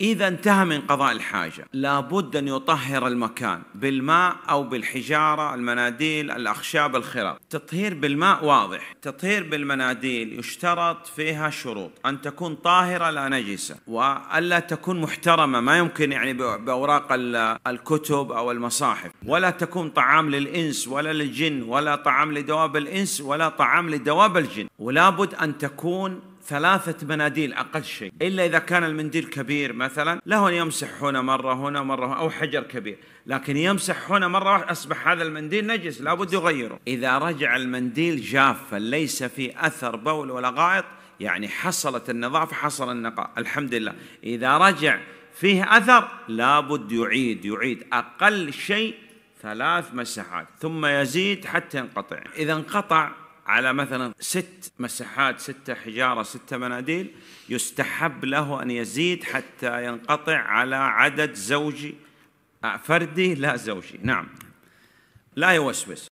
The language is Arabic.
إذا انتهى من قضاء الحاجة لابد أن يطهر المكان بالماء أو بالحجارة، المناديل، الأخشاب، الخراط. تطهير بالماء واضح، تطهير بالمناديل يشترط فيها شروط: أن تكون طاهرة لا نجسة، وألا تكون محترمة، ما يمكن يعني بأوراق الكتب أو المصاحف، ولا تكون طعام للإنس ولا للجن، ولا طعام لدواب الإنس ولا طعام لدواب الجن. ولابد أن تكون 3 مناديل أقل شيء، إلا إذا كان المنديل كبير مثلا له أن يمسح هنا مرة هنا مرة أو حجر كبير، لكن يمسح هنا مرة واحدة أصبح هذا المنديل نجس، لابد يغيره. إذا رجع المنديل جافا ليس في أثر بول ولا غائط، يعني حصلت النظافة، حصل النقاء، الحمد لله. إذا رجع فيه أثر لابد يعيد أقل شيء 3 مسحات، ثم يزيد حتى ينقطع. إذا انقطع على مثلا 6 مسحات، 6 حجارة، 6 مناديل، يستحب له أن يزيد حتى ينقطع على عدد زوجي فردي لا زوجي. نعم، لا يوسوس.